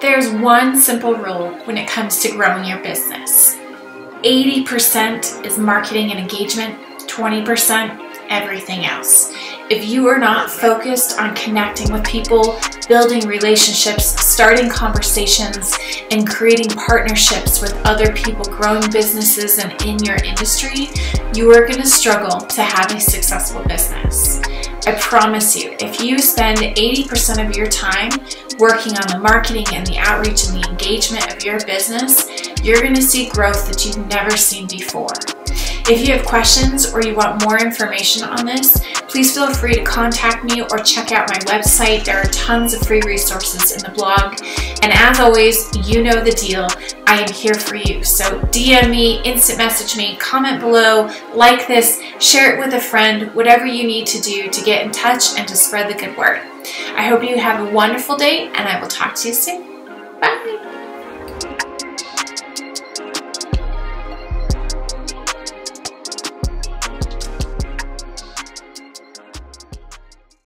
There's one simple rule when it comes to growing your business. 80% is marketing and engagement, 20% everything else. If you are not focused on connecting with people, building relationships, starting conversations, and creating partnerships with other people growing businesses and in your industry, you are going to struggle to have a successful business. I promise you, if you spend 80% of your time working on the marketing and the outreach and the engagement of your business, you're going to see growth that you've never seen before. If you have questions or you want more information on this, please feel free to contact me or check out my website. There are tons of free resources in the blog. And as always, you know the deal. I am here for you. So DM me, instant message me, comment below, like this, share it with a friend, whatever you need to do to get in touch and to spread the good word. I hope you have a wonderful day, and I will talk to you soon. Bye.